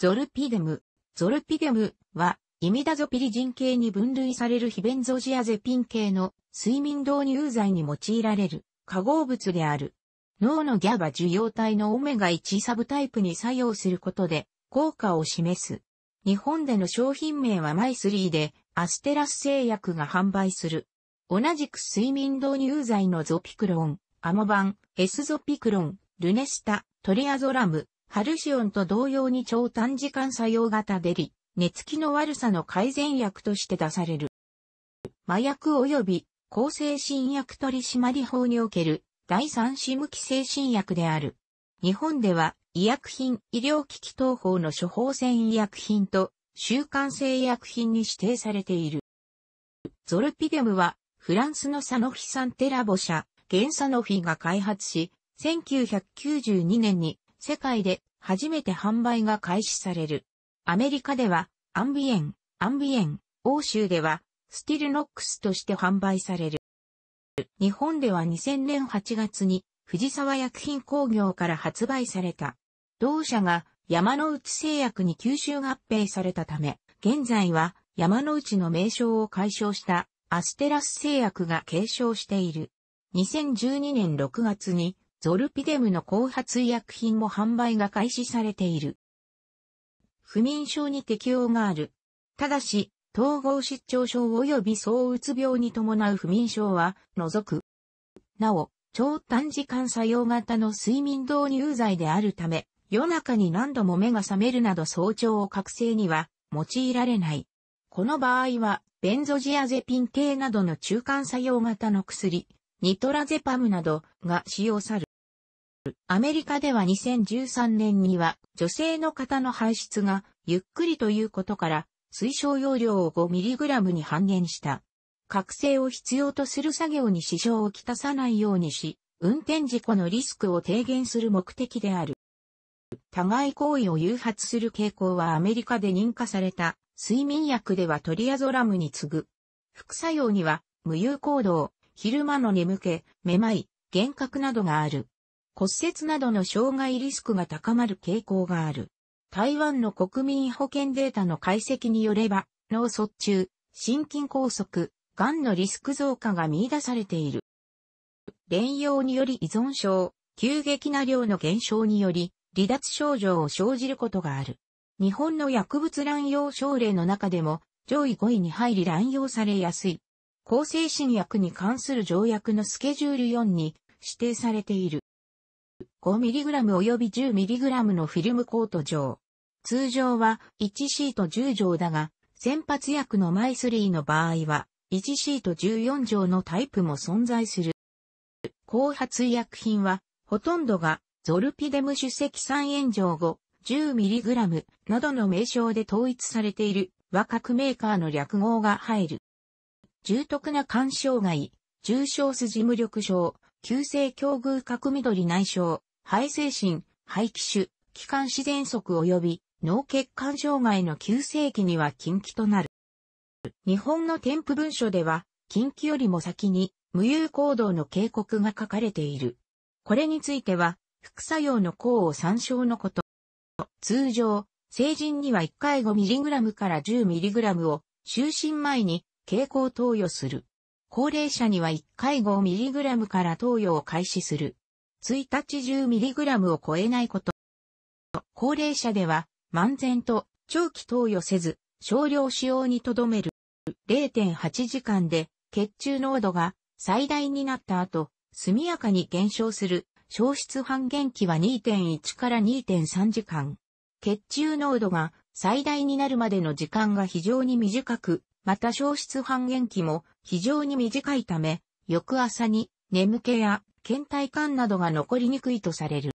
ゾルピデム。ゾルピデムは、イミダゾピリジン系に分類される非ベンゾジアゼピン系の睡眠導入剤に用いられる化合物である。脳の GABA 受容体のオメガ1サブタイプに作用することで効果を示す。日本での商品名はマイスリーで、アステラス製薬が販売する。同じく睡眠導入剤のゾピクロン、アモバン、エスゾピクロン、ルネスタ、トリアゾラム、ハルシオンと同様に超短時間作用型で寝つきの悪さの改善薬として出される。麻薬及び向精神薬取締法における第三種無寄生新薬である。日本では医薬品医療機器等法の処方箋医薬品と習慣性医薬品に指定されている。ゾルピデムはフランスのサノフィサンテラボ社、現サノフィが開発し、1992年に世界で初めて販売が開始される。アメリカではアンビエン、欧州ではスティルノックスとして販売される。日本では2000年8月に藤沢薬品工業から発売された。同社が山之内製薬に吸収合併されたため、現在は山之内の名称を改称したアステラス製薬が継承している。2012年6月にゾルピデムの後発医薬品も販売が開始されている。不眠症に適用がある。ただし、統合失調症及び躁うつ病に伴う不眠症は除く。なお、超短時間作用型の睡眠導入剤であるため、夜中に何度も目が覚めるなど早朝を覚醒には用いられない。この場合は、ベンゾジアゼピン系などの中間作用型の薬、ニトラゼパムなどが使用される。アメリカでは2013年には女性の方の排出がゆっくりということから推奨容量を 5mg に半減した。覚醒を必要とする作業に支障をきたさないようにし、運転事故のリスクを低減する目的である。互い行為を誘発する傾向はアメリカで認可された睡眠薬ではトリアゾラムに次ぐ。副作用には無誘行動、昼間の眠気、めまい、幻覚などがある。骨折などの障害リスクが高まる傾向がある。台湾の国民保健データの解析によれば、脳卒中、心筋梗塞、癌のリスク増加が見出されている。濫用により依存症、急激な量の減少により、離脱症状を生じることがある。日本の薬物濫用症例の中でも、上位5位に入り濫用されやすい。向精神薬に関する条約のスケジュール4に指定されている。5mg 及び 10mg のフィルムコート錠。通常は1シート10錠だが、先発薬のマイスリーの場合は、1シート14錠のタイプも存在する。後発医薬品は、ほとんどがゾルピデム主石酸塩錠後、10mg などの名称で統一されているは各メーカーの略号が入る。重篤な肝障害、重症筋無力症、急性胸隅角緑内障、肺精神、肺気腫、気管支喘息及び脳血管障害の急性期には禁忌となる。日本の添付文書では、禁忌よりも先に無誘行動の警告が書かれている。これについては、副作用の項を参照のこと。通常、成人には1回 5mg から 10mg を就寝前に経口投与する。高齢者には1回 5mg から投与を開始する。1日 10mg を超えないこと。高齢者では、漫然と長期投与せず、少量使用にとどめる。0.8 時間で血中濃度が最大になった後、速やかに減少する消失半減期は 2.1 から 2.3 時間。血中濃度が最大になるまでの時間が非常に短く、また消失半減期も非常に短いため、翌朝に眠気や倦怠感などが残りにくいとされる。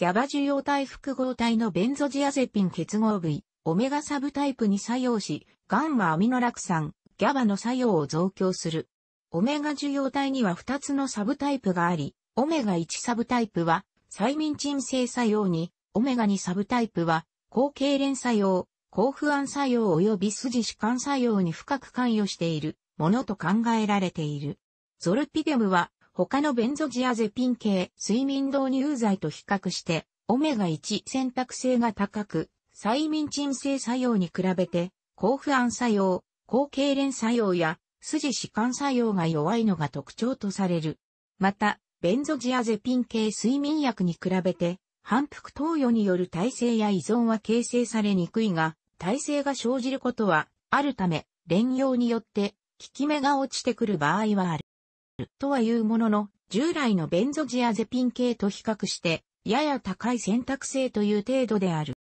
GABA 受容体複合体のベンゾジアゼピン結合部位、オメガサブタイプに作用し、ガンマアミノ酪酸、GABA の作用を増強する。オメガ受容体には2つのサブタイプがあり、オメガ1サブタイプは催眠鎮静作用に、オメガ2サブタイプは抗痙攣作用、抗不安作用及び筋弛緩作用に深く関与しているものと考えられている。ゾルピデムは他のベンゾジアゼピン系睡眠導入剤と比較してオメガ1選択性が高く、催眠鎮静作用に比べて、抗不安作用、抗痙攣作用や、筋弛緩作用が弱いのが特徴とされる。また、ベンゾジアゼピン系睡眠薬に比べて、反復投与による耐性や依存は形成されにくいが、耐性が生じることはあるため、連用によって効き目が落ちてくる場合はある。とはいうものの、従来のベンゾジアゼピン系と比較して、やや高い選択性という程度である。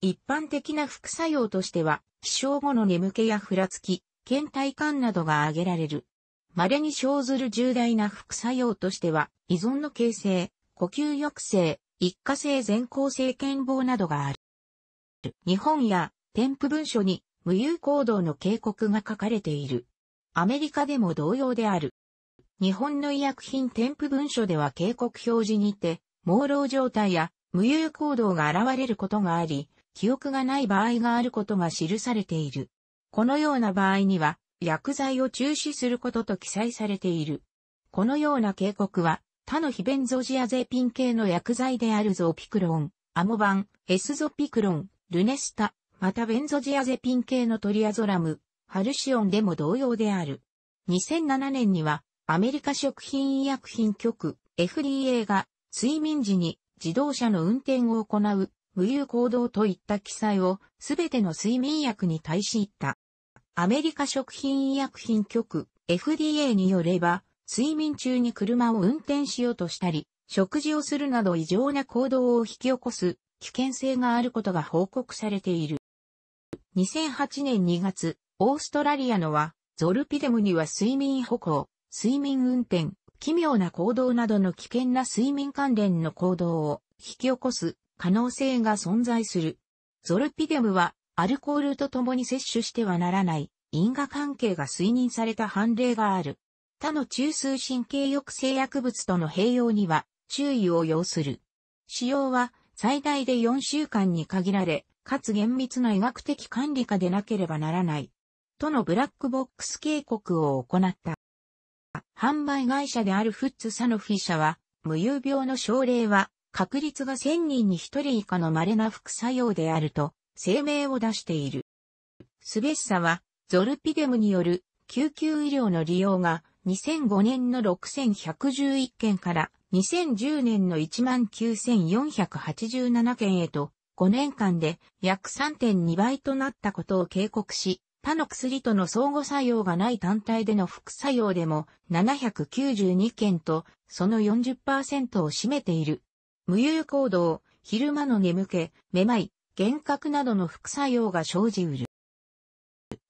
一般的な副作用としては、起床後の眠気やふらつき、倦怠感などが挙げられる。稀に生ずる重大な副作用としては、依存の形成、呼吸抑制、一過性前向性健忘などがある。日本や添付文書に無誘行動の警告が書かれている。アメリカでも同様である。日本の医薬品添付文書では警告表示にて、朦朧状態や無誘行動が現れることがあり、記憶がない場合があることが記されている。このような場合には、薬剤を中止することと記載されている。このような警告は、他の非ベンゾジアゼピン系の薬剤であるゾピクロン、アモバン、エスゾピクロン、ルネスタ、またベンゾジアゼピン系のトリアゾラム、ハルシオンでも同様である。2007年には、アメリカ食品医薬品局 FDA が、睡眠時に自動車の運転を行う、無誘行動といった記載をすべての睡眠薬に対し言った。アメリカ食品医薬品局 FDA によれば、睡眠中に車を運転しようとしたり、食事をするなど異常な行動を引き起こす危険性があることが報告されている。2008年2月、オーストラリアのは、ゾルピデムには睡眠歩行、睡眠運転、奇妙な行動などの危険な睡眠関連の行動を引き起こす可能性が存在する。ゾルピデムはアルコールと共に摂取してはならない因果関係が推認された判例がある。他の中枢神経抑制薬物との併用には注意を要する。使用は最大で4週間に限られ、かつ厳密な医学的管理下でなければならない。とのブラックボックス警告を行った。販売会社であるフッツ・サノフィ社は、無誘病の症例は、確率が1000人に1人以下の稀な副作用であると声明を出している。スベッサはゾルピデムによる救急医療の利用が2005年の6111件から2010年の 19,487 件へと5年間で約 3.2 倍となったことを警告し、他の薬との相互作用がない単体での副作用でも792件とその 40% を占めている。無誘行動、昼間の眠気、めまい、幻覚などの副作用が生じうる。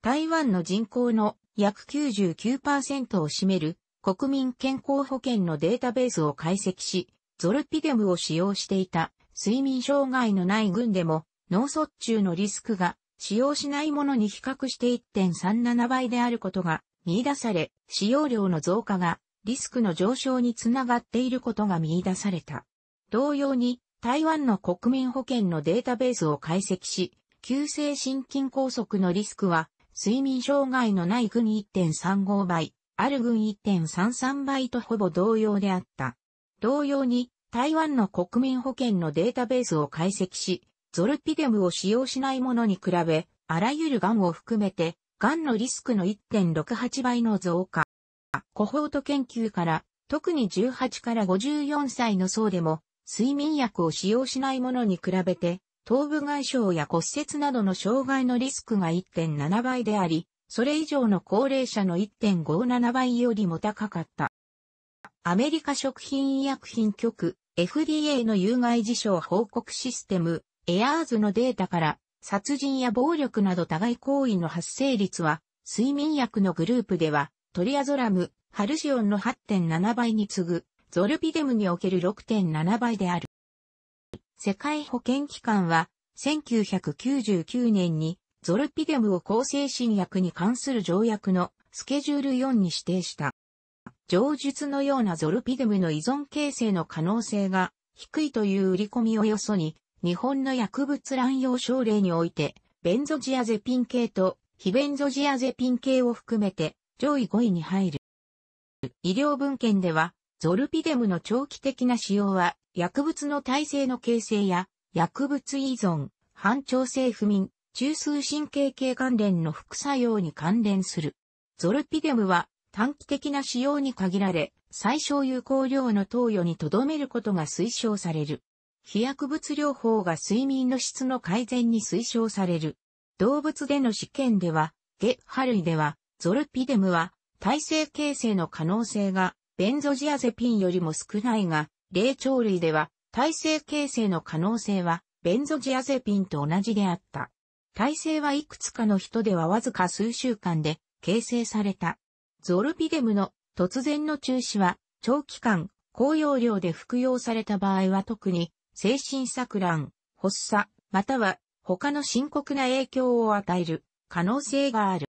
台湾の人口の約 99% を占める国民健康保険のデータベースを解析し、ゾルピデムを使用していた睡眠障害のない群でも脳卒中のリスクが使用しないものに比較して 1.37 倍であることが見出され、使用量の増加がリスクの上昇につながっていることが見出された。同様に、台湾の国民保険のデータベースを解析し、急性心筋梗塞のリスクは、睡眠障害のない群 1.35 倍、ある群 1.33 倍とほぼ同様であった。同様に、台湾の国民保険のデータベースを解析し、ゾルピデムを使用しないものに比べ、あらゆる癌を含めて、癌のリスクの 1.68 倍の増加。コホート研究から、特に18から54歳の層でも、睡眠薬を使用しないものに比べて、頭部外傷や骨折などの障害のリスクが 1.7 倍であり、それ以上の高齢者の 1.57 倍よりも高かった。アメリカ食品医薬品局 FDA の有害事象報告システム、EARS のデータから、殺人や暴力など互い行為の発生率は、睡眠薬のグループでは、トリアゾラム、ハルシオンの 8.7 倍に次ぐ、ゾルピデムにおける 6.7 倍である。世界保健機関は、1999年に、ゾルピデムを向精神薬に関する条約のスケジュール4に指定した。上述のようなゾルピデムの依存形成の可能性が低いという売り込みをよそに、日本の薬物乱用症例において、ベンゾジアゼピン系と非ベンゾジアゼピン系を含めて上位5位に入る。医療文献では、ゾルピデムの長期的な使用は、薬物の耐性の形成や、薬物依存、反調整不眠、中枢神経系関連の副作用に関連する。ゾルピデムは、短期的な使用に限られ、最小有効量の投与に留めることが推奨される。非薬物療法が睡眠の質の改善に推奨される。動物での試験では、ゲハ類では、ゾルピデムは、耐性形成の可能性が、ベンゾジアゼピンよりも少ないが、霊長類では、耐性形成の可能性は、ベンゾジアゼピンと同じであった。耐性はいくつかの人ではわずか数週間で、形成された。ゾルピデムの突然の中止は、長期間、高用量で服用された場合は特に、精神錯乱、発作、または他の深刻な影響を与える可能性がある。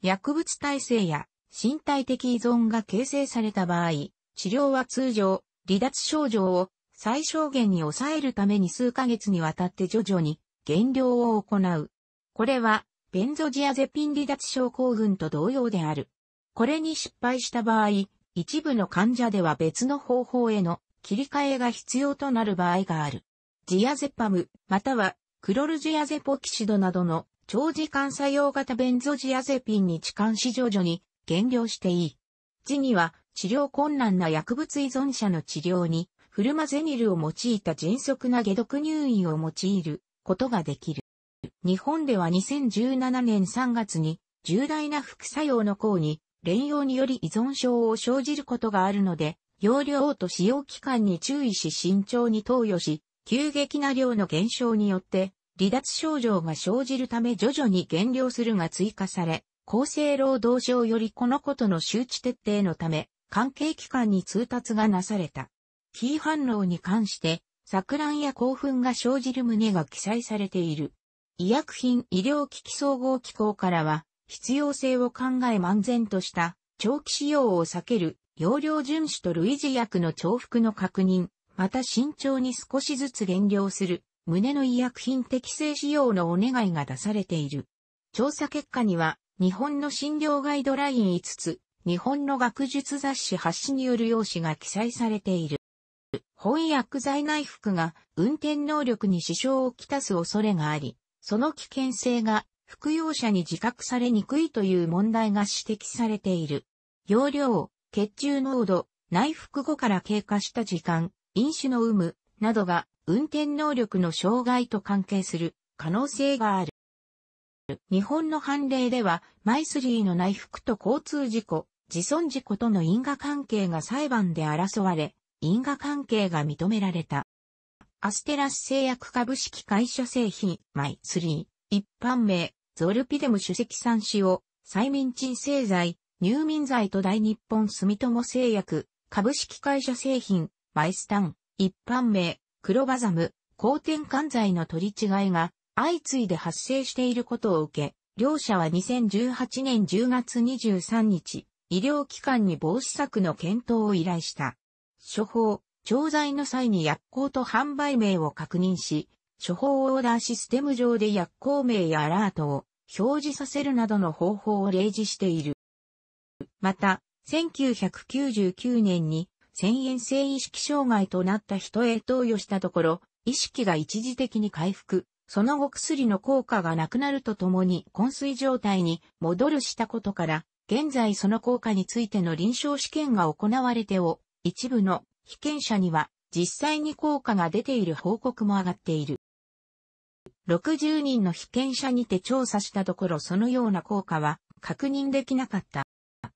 薬物耐性や身体的依存が形成された場合、治療は通常、離脱症状を最小限に抑えるために数ヶ月にわたって徐々に減量を行う。これは、ベンゾジアゼピン離脱症候群と同様である。これに失敗した場合、一部の患者では別の方法への切り替えが必要となる場合がある。ジアゼパム、またはクロルジアゼポキシドなどの長時間作用型ベンゾジアゼピンに置換し徐々に減量していい。時には治療困難な薬物依存者の治療にフルマゼニルを用いた迅速な解毒入院を用いることができる。日本では2017年3月に重大な副作用の項に連用により依存症を生じることがあるので、用量と使用期間に注意し慎重に投与し、急激な量の減少によって離脱症状が生じるため徐々に減量するが追加され、厚生労働省よりこのことの周知徹底のため、関係機関に通達がなされた。非反応に関して、錯乱や興奮が生じる旨が記載されている。医薬品医療機器総合機構からは、必要性を考え漫然とした長期使用を避ける。用量遵守と類似薬の重複の確認、また慎重に少しずつ減量する、旨の医薬品適正使用のお願いが出されている。調査結果には、日本の診療ガイドライン5つ、日本の学術雑誌発誌による要旨が記載されている。本薬剤内服が運転能力に支障をきたす恐れがあり、その危険性が服用者に自覚されにくいという問題が指摘されている。用量、血中濃度、内服後から経過した時間、飲酒の有無、などが運転能力の障害と関係する可能性がある。日本の判例では、マイスリーの内服と交通事故、自損事故との因果関係が裁判で争われ、因果関係が認められた。アステラス製薬株式会社製品、マイスリー、一般名、ゾルピデム主席産使用、催眠鎮静剤、入眠剤と大日本住友製薬、株式会社製品、マイスタン、一般名、クロバザム、抗転換剤の取り違いが相次いで発生していることを受け、両社は2018年10月23日、医療機関に防止策の検討を依頼した。処方、調剤の際に薬効と販売名を確認し、処方オーダーシステム上で薬効名やアラートを表示させるなどの方法を例示している。また、1999年に遷延性意識障害となった人へ投与したところ、意識が一時的に回復、その後薬の効果がなくなるとともに昏睡状態に戻るしたことから、現在その効果についての臨床試験が行われており、一部の被験者には実際に効果が出ている報告も上がっている。60人の被験者にて調査したところそのような効果は確認できなかった。